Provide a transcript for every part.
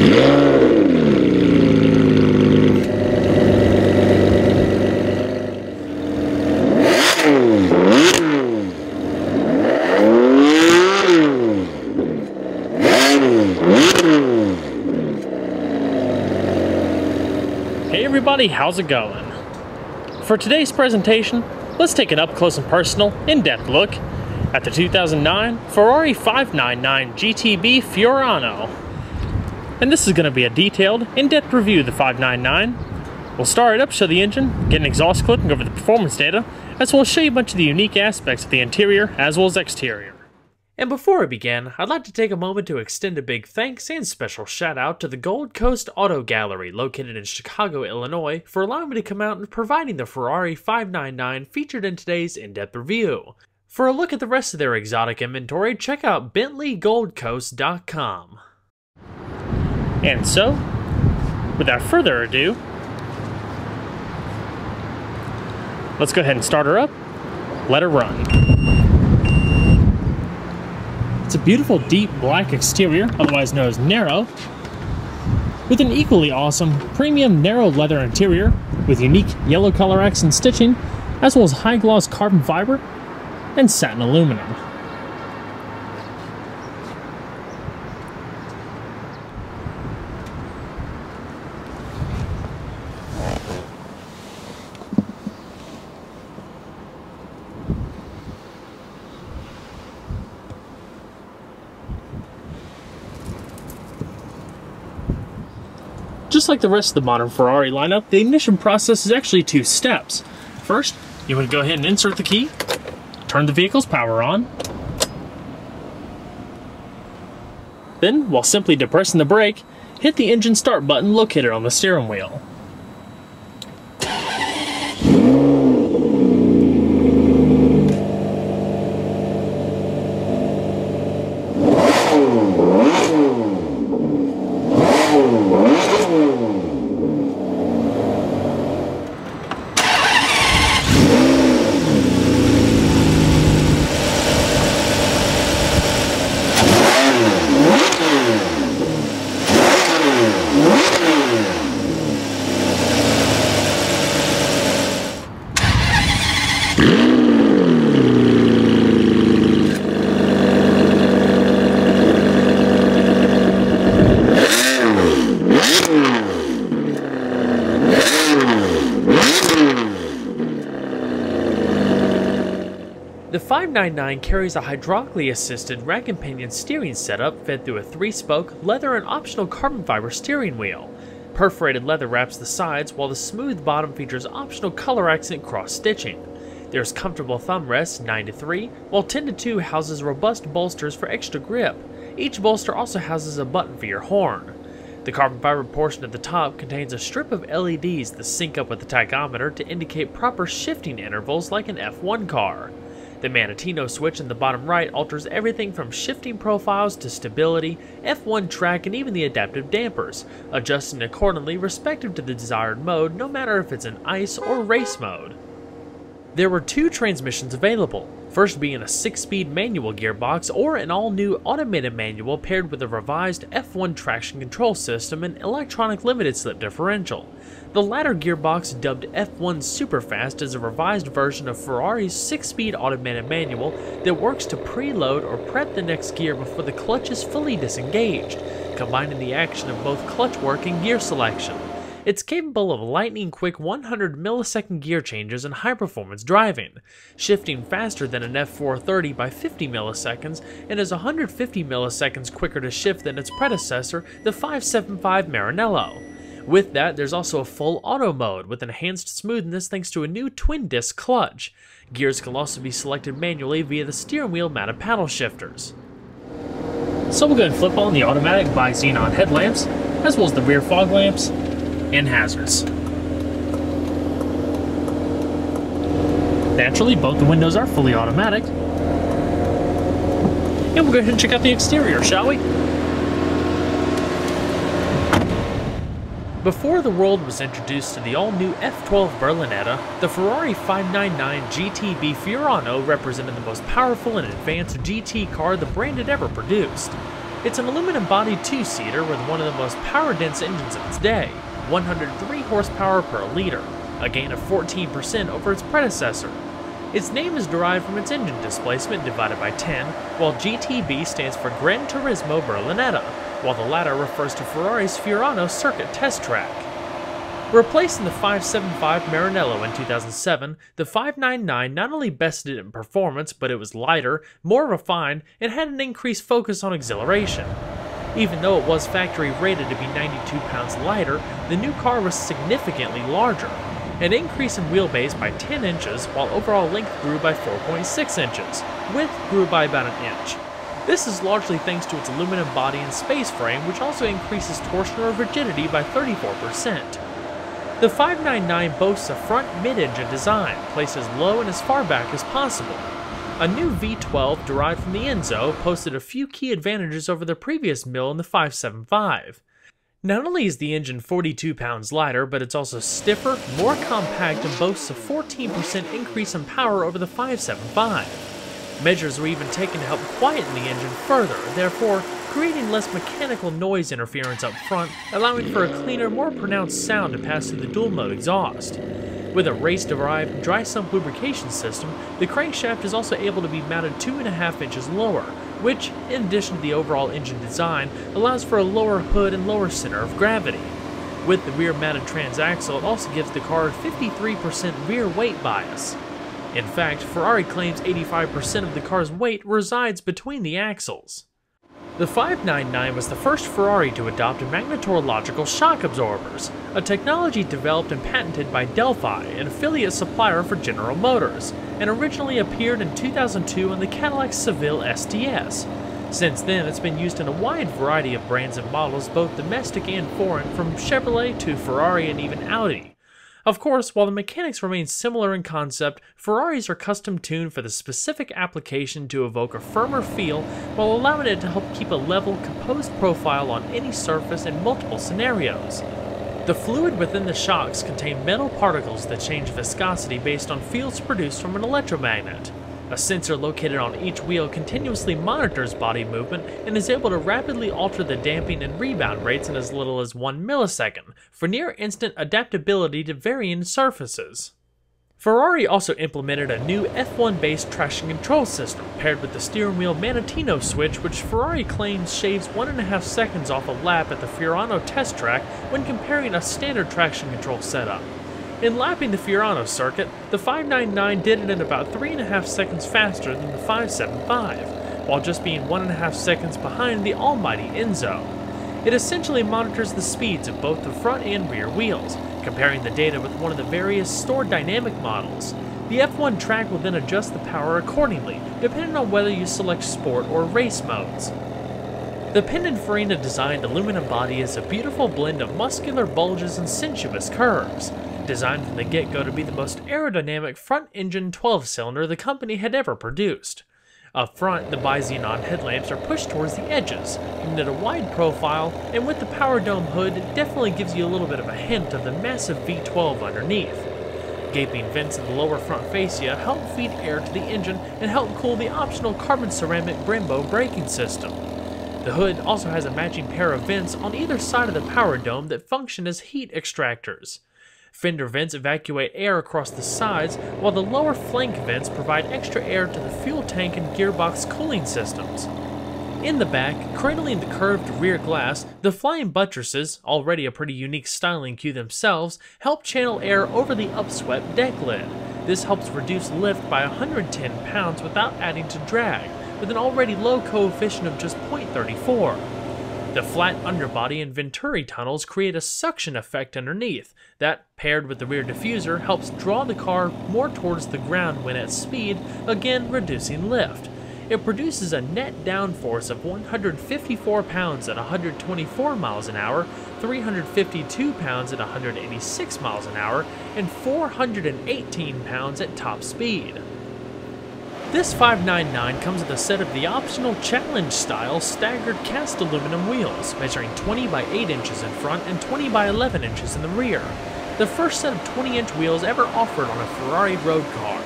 Hey everybody, how's it going? For today's presentation, let's take an up-close and personal, in-depth look at the 2009 Ferrari 599 GTB Fiorano. And this is going to be a detailed, in-depth review of the 599. We'll start it up, show the engine, get an exhaust clip and go over the performance data, as well as show you a bunch of the unique aspects of the interior as well as exterior. And before I begin, I'd like to take a moment to extend a big thanks and special shout out to the Gold Coast Auto Gallery located in Chicago, Illinois for allowing me to come out and providing the Ferrari 599 featured in today's in-depth review. For a look at the rest of their exotic inventory, check out BentleyGoldCoast.com. And so, without further ado, let's go ahead and start her up, let her run. It's a beautiful deep black exterior, otherwise known as Nero, with an equally awesome premium Nero leather interior with unique yellow color accent stitching, as well as high gloss carbon fiber and satin aluminum. Just like the rest of the modern Ferrari lineup, the ignition process is actually two steps. First, you want to go ahead and insert the key, turn the vehicle's power on. Then, while simply depressing the brake, hit the engine start button located on the steering wheel. The 599 carries a hydraulically assisted rack and pinion steering setup fed through a 3-spoke, leather and optional carbon fiber steering wheel. Perforated leather wraps the sides, while the smooth bottom features optional color accent cross stitching. There's comfortable thumb rests 9-3, while 10-2 houses robust bolsters for extra grip. Each bolster also houses a button for your horn. The carbon fiber portion at the top contains a strip of LEDs that sync up with the tachometer to indicate proper shifting intervals like an F1 car. The Manettino switch in the bottom right alters everything from shifting profiles to stability, F1 track, and even the adaptive dampers, adjusting accordingly respective to the desired mode, no matter if it's in ice or race mode. There were two transmissions available, first being a 6-speed manual gearbox or an all-new automated manual paired with a revised F1 traction control system and electronic limited slip differential. The latter gearbox, dubbed F1 Superfast, is a revised version of Ferrari's 6-speed automated manual that works to preload or prep the next gear before the clutch is fully disengaged, combining the action of both clutch work and gear selection. It's capable of lightning-quick 100-millisecond gear changes and high-performance driving, shifting faster than an F430 by 50 milliseconds and is 150 milliseconds quicker to shift than its predecessor, the 575 Maranello. With that, there's also a full auto mode with enhanced smoothness thanks to a new twin-disc clutch. Gears can also be selected manually via the steering wheel-mounted paddle shifters. So we'll go ahead and flip on the automatic bi-xenon headlamps, as well as the rear fog lamps and hazards. Naturally, both the windows are fully automatic. And we'll go ahead and check out the exterior, shall we? Before the world was introduced to the all-new F12 Berlinetta, the Ferrari 599 GTB Fiorano represented the most powerful and advanced GT car the brand had ever produced. It's an aluminum-bodied two-seater with one of the most power-dense engines of its day, 103 horsepower per liter, a gain of 14% over its predecessor. Its name is derived from its engine displacement divided by 10, while GTB stands for Gran Turismo Berlinetta, while the latter refers to Ferrari's Fiorano circuit test track. Replacing the 575 Maranello in 2007, the 599 not only bested it in performance, but it was lighter, more refined, and had an increased focus on acceleration. Even though it was factory rated to be 92 pounds lighter, the new car was significantly larger. An increase in wheelbase by 10 inches, while overall length grew by 4.6 inches. Width grew by about an inch. This is largely thanks to its aluminum body and space frame, which also increases torsional rigidity by 34%. The 599 boasts a front mid-engine design, placed as low and as far back as possible. A new V12 derived from the Enzo posted a few key advantages over the previous mill in the 575. Not only is the engine 42 pounds lighter, but it's also stiffer, more compact, and boasts a 14% increase in power over the 575. Measures were even taken to help quieten the engine further, therefore creating less mechanical noise interference up front, allowing for a cleaner, more pronounced sound to pass through the dual-mode exhaust. With a race-derived dry-sump lubrication system, the crankshaft is also able to be mounted 2.5 inches lower, which, in addition to the overall engine design, allows for a lower hood and lower center of gravity. With the rear-mounted transaxle, it also gives the car 53% rear weight bias. In fact, Ferrari claims 85% of the car's weight resides between the axles. The 599 was the first Ferrari to adopt magnetological shock absorbers, a technology developed and patented by Delphi, an affiliate supplier for General Motors, and originally appeared in 2002 on the Cadillac Seville STS. Since then, it's been used in a wide variety of brands and models, both domestic and foreign, from Chevrolet to Ferrari and even Audi. Of course, while the mechanics remain similar in concept, Ferraris are custom-tuned for the specific application to evoke a firmer feel while allowing it to help keep a level, composed profile on any surface in multiple scenarios. The fluid within the shocks contain metal particles that change viscosity based on fields produced from an electromagnet. A sensor located on each wheel continuously monitors body movement and is able to rapidly alter the damping and rebound rates in as little as 1 millisecond, for near-instant adaptability to varying surfaces. Ferrari also implemented a new F1-based traction control system, paired with the steering wheel Manettino switch, which Ferrari claims shaves 1.5 seconds off a lap at the Fiorano test track when comparing a standard traction control setup. In lapping the Fiorano circuit, the 599 did it in about 3.5 seconds faster than the 575, while just being 1.5 seconds behind the almighty Enzo. It essentially monitors the speeds of both the front and rear wheels, comparing the data with one of the various stored dynamic models. The F1 track will then adjust the power accordingly, depending on whether you select sport or race modes. The Pininfarina designed aluminum body is a beautiful blend of muscular bulges and sensuous curves. Designed from the get-go to be the most aerodynamic front-engine 12-cylinder the company had ever produced. Up front, the bi-xenon headlamps are pushed towards the edges, giving it a wide profile, and with the power dome hood, it definitely gives you a little bit of a hint of the massive V12 underneath. Gaping vents in the lower front fascia help feed air to the engine and help cool the optional carbon ceramic Brembo braking system. The hood also has a matching pair of vents on either side of the power dome that function as heat extractors. Fender vents evacuate air across the sides, while the lower flank vents provide extra air to the fuel tank and gearbox cooling systems. In the back, cradling the curved rear glass, the flying buttresses, already a pretty unique styling cue themselves, help channel air over the upswept deck lid. This helps reduce lift by 110 pounds without adding to drag, with an already low coefficient of just 0.34. The flat underbody and venturi tunnels create a suction effect underneath that, paired with the rear diffuser, helps draw the car more towards the ground when at speed, again reducing lift. It produces a net downforce of 154 pounds at 124 miles an hour, 352 pounds at 186 miles an hour, and 418 pounds at top speed. This 599 comes with a set of the optional challenge-style staggered cast aluminum wheels, measuring 20 by 8 inches in front and 20 by 11 inches in the rear, the first set of 20-inch wheels ever offered on a Ferrari road car.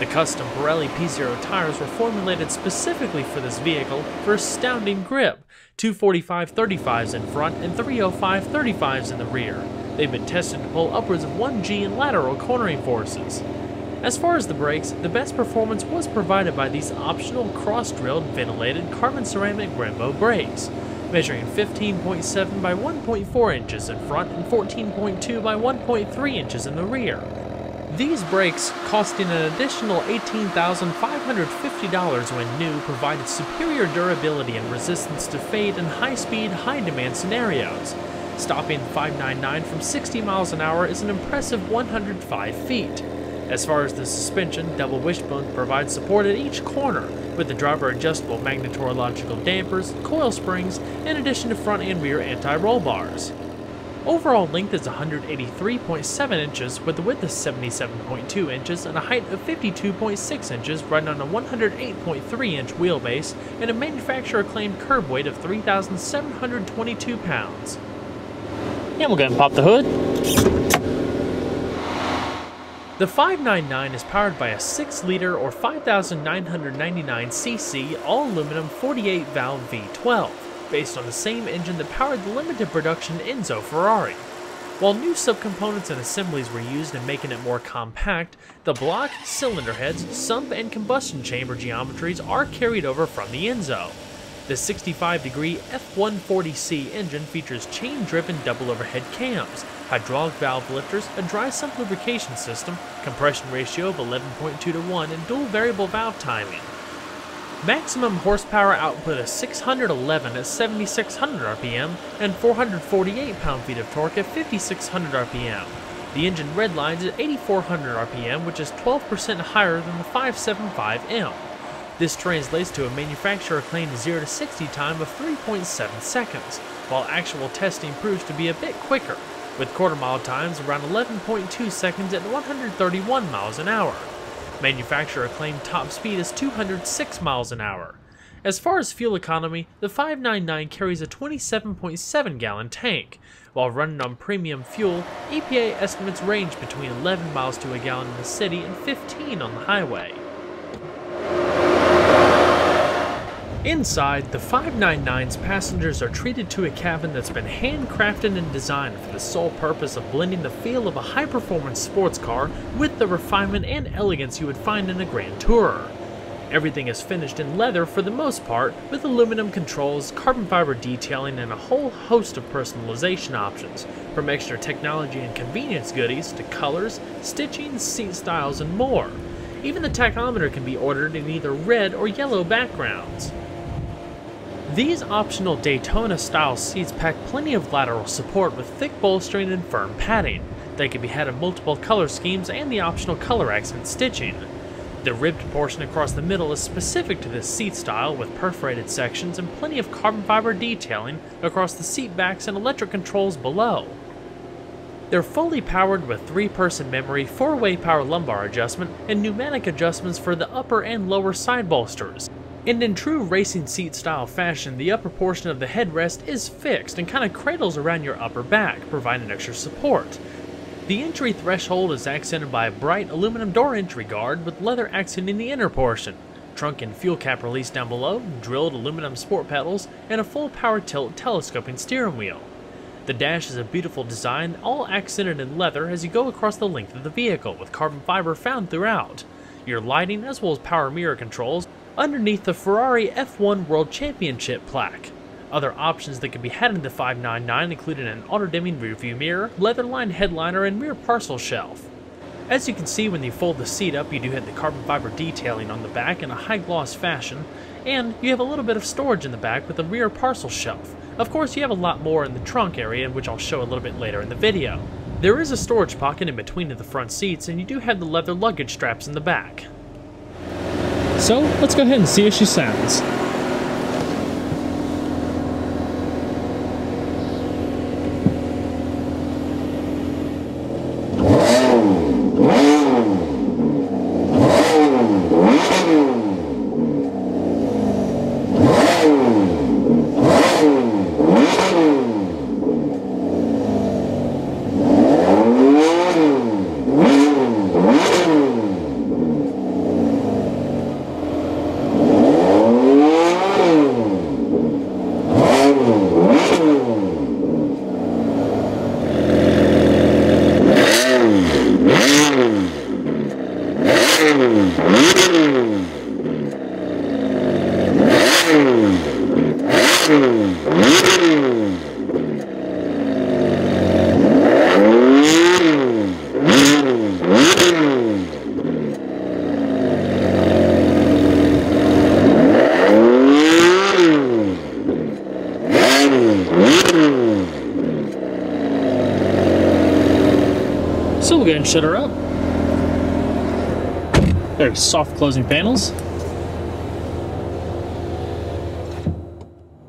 The custom Pirelli P Zero tires were formulated specifically for this vehicle for astounding grip, 245/35s in front and 305/35s in the rear. They've been tested to pull upwards of 1G in lateral cornering forces. As far as the brakes, the best performance was provided by these optional cross-drilled ventilated carbon ceramic Brembo brakes, measuring 15.7 by 1.4 inches in front and 14.2 by 1.3 inches in the rear. These brakes, costing an additional $18,550 when new, provided superior durability and resistance to fade in high-speed, high-demand scenarios. Stopping 599 from 60 miles an hour is an impressive 105 feet. As far as the suspension, double wishbone provides support at each corner, with the driver-adjustable magnetorological dampers, coil springs, in addition to front and rear anti-roll bars. Overall length is 183.7 inches, with a width of 77.2 inches and a height of 52.6 inches, riding on a 108.3-inch wheelbase and a manufacturer-claimed curb weight of 3,722 pounds. And we'll go ahead and pop the hood. The 599 is powered by a 6-liter or 5,999cc all-aluminum 48-valve V12, based on the same engine that powered the limited production Enzo Ferrari. While new subcomponents and assemblies were used in making it more compact, the block, cylinder heads, sump, and combustion chamber geometries are carried over from the Enzo. The 65-degree F140C engine features chain-driven double-overhead cams, hydraulic valve lifters, a dry sump lubrication system, compression ratio of 11.2 to 1, and dual variable valve timing. Maximum horsepower output of 611 at 7,600 RPM and 448 pound-feet of torque at 5,600 RPM. The engine redlines at 8,400 RPM, which is 12% higher than the 575M. This translates to a manufacturer-claimed 0-60 time of 3.7 seconds, while actual testing proves to be a bit quicker, with quarter-mile times around 11.2 seconds at 131 miles an hour. Manufacturer-claimed top speed is 206 miles an hour. As far as fuel economy, the 599 carries a 27.7-gallon tank. While running on premium fuel, EPA estimates range between 11 miles to a gallon in the city and 15 on the highway. Inside, the 599's passengers are treated to a cabin that's been handcrafted and designed for the sole purpose of blending the feel of a high-performance sports car with the refinement and elegance you would find in a Grand Tourer. Everything is finished in leather for the most part, with aluminum controls, carbon fiber detailing, and a whole host of personalization options, from extra technology and convenience goodies to colors, stitching, seat styles, and more. Even the tachometer can be ordered in either red or yellow backgrounds. These optional Daytona-style seats pack plenty of lateral support with thick bolstering and firm padding. They can be had in multiple color schemes and the optional color accent stitching. The ribbed portion across the middle is specific to this seat style, with perforated sections and plenty of carbon fiber detailing across the seat backs and electric controls below. They're fully powered with 3-person memory, 4-way power lumbar adjustment, and pneumatic adjustments for the upper and lower side bolsters. And in true racing seat style fashion, the upper portion of the headrest is fixed and kind of cradles around your upper back, providing extra support. The entry threshold is accented by a bright aluminum door entry guard with leather accenting the inner portion, trunk and fuel cap release down below, drilled aluminum sport pedals, and a full power tilt telescoping steering wheel. The dash is a beautiful design, all accented in leather as you go across the length of the vehicle, with carbon fiber found throughout. Your lighting as well as power mirror controls underneath the Ferrari F1 World Championship plaque. Other options that can be had in the 599 included an auto-dimming rearview mirror, leather-lined headliner, and rear parcel shelf. As you can see, when you fold the seat up, you do have the carbon fiber detailing on the back in a high-gloss fashion, and you have a little bit of storage in the back with a rear parcel shelf. Of course, you have a lot more in the trunk area, which I'll show a little bit later in the video. There is a storage pocket in between of the front seats, and you do have the leather luggage straps in the back. So let's go ahead and see how she sounds. So we'll go ahead and shut her up. Very soft closing panels.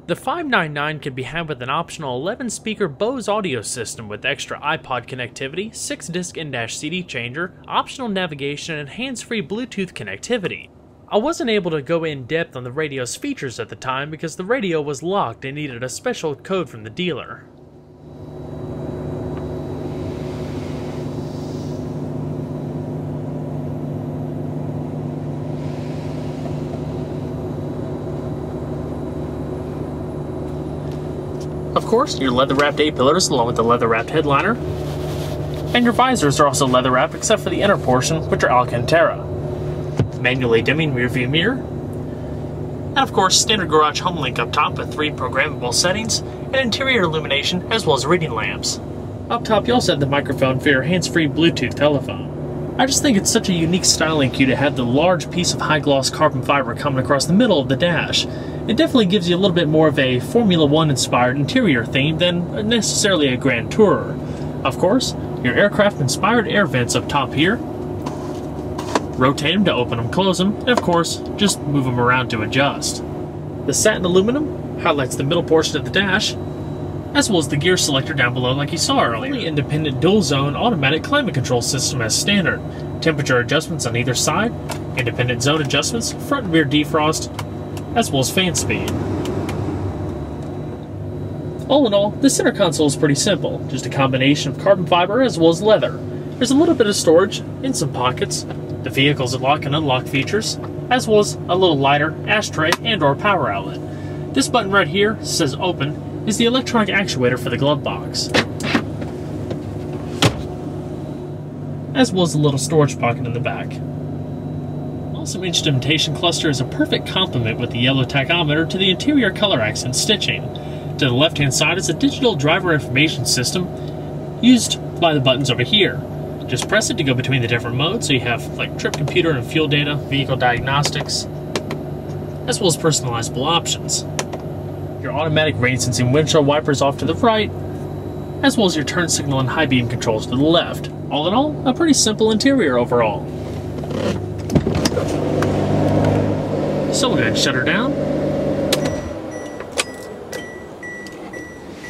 The 599 can be had with an optional 11-speaker Bose audio system with extra iPod connectivity, 6-disc in-dash CD changer, optional navigation, and hands-free Bluetooth connectivity. I wasn't able to go in depth on the radio's features at the time because the radio was locked and needed a special code from the dealer. Of course, your leather-wrapped A-pillars along with the leather-wrapped headliner, and your visors are also leather-wrapped except for the inner portion, which are Alcantara. Manually dimming rearview mirror, and of course standard garage home link up top with 3 programmable settings, and interior illumination as well as reading lamps. Up top you also have the microphone for your hands-free Bluetooth telephone. I just think it's such a unique styling cue to have the large piece of high-gloss carbon fiber coming across the middle of the dash. It definitely gives you a little bit more of a Formula 1 inspired interior theme than necessarily a Grand Tourer. Of course, your aircraft inspired air vents up top here. Rotate them to open them, close them, and of course, just move them around to adjust. The satin aluminum highlights the middle portion of the dash, as well as the gear selector down below like you saw earlier. The independent dual zone automatic climate control system as standard. Temperature adjustments on either side, independent zone adjustments, front and rear defrost, as well as fan speed. All in all, the center console is pretty simple, just a combination of carbon fiber as well as leather. There's a little bit of storage in some pockets, the vehicle's lock and unlock features, as well as a little lighter, ashtray, and/or power outlet. This button right here says open, is the electronic actuator for the glove box, as well as a little storage pocket in the back. Awesome instrumentation cluster is a perfect complement with the yellow tachometer to the interior color accent stitching. To the left hand side is a digital driver information system used by the buttons over here. Just press it to go between the different modes, so you have like trip computer and fuel data, vehicle diagnostics, as well as personalizable options. Your automatic rain sensing windshield wipers off to the right, as well as your turn signal and high beam controls to the left. All in all, a pretty simple interior overall. So we'll go ahead and shut her down,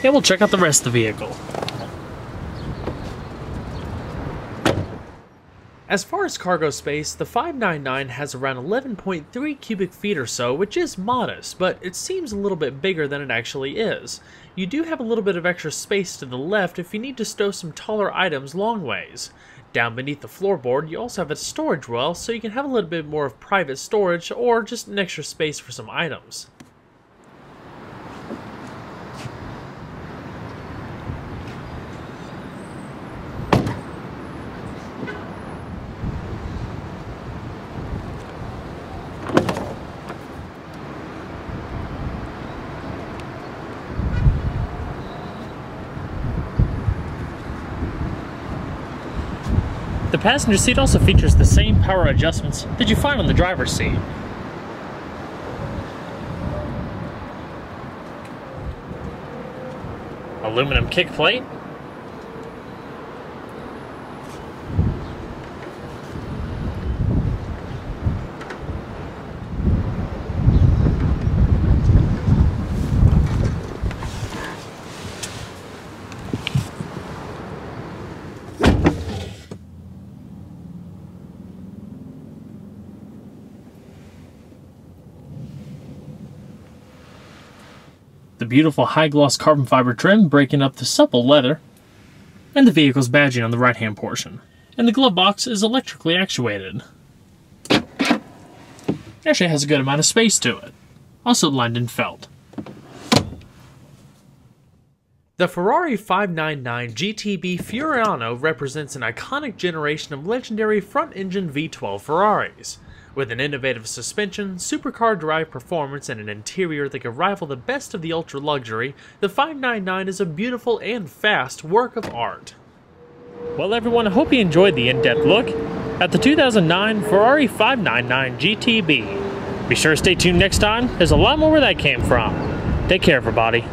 and we'll check out the rest of the vehicle. As far as cargo space, the 599 has around 11.3 cubic feet or so, which is modest, but it seems a little bit bigger than it actually is. You do have a little bit of extra space to the left if you need to stow some taller items long ways. Down beneath the floorboard, you also have a storage well, so you can have a little bit more of private storage or just an extra space for some items. The passenger seat also features the same power adjustments that you find on the driver's seat. Aluminum kick plate. The beautiful high-gloss carbon fiber trim breaking up the supple leather, and the vehicle's badging on the right-hand portion. And the glove box is electrically actuated. It actually has a good amount of space to it. Also lined in felt. The Ferrari 599 GTB Fiorano represents an iconic generation of legendary front-engine V12 Ferraris. With an innovative suspension, supercar-derived performance, and an interior that could rival the best of the ultra-luxury, the 599 is a beautiful and fast work of art. Well everyone, I hope you enjoyed the in-depth look at the 2009 Ferrari 599 GTB. Be sure to stay tuned next time, there's a lot more where that came from. Take care everybody.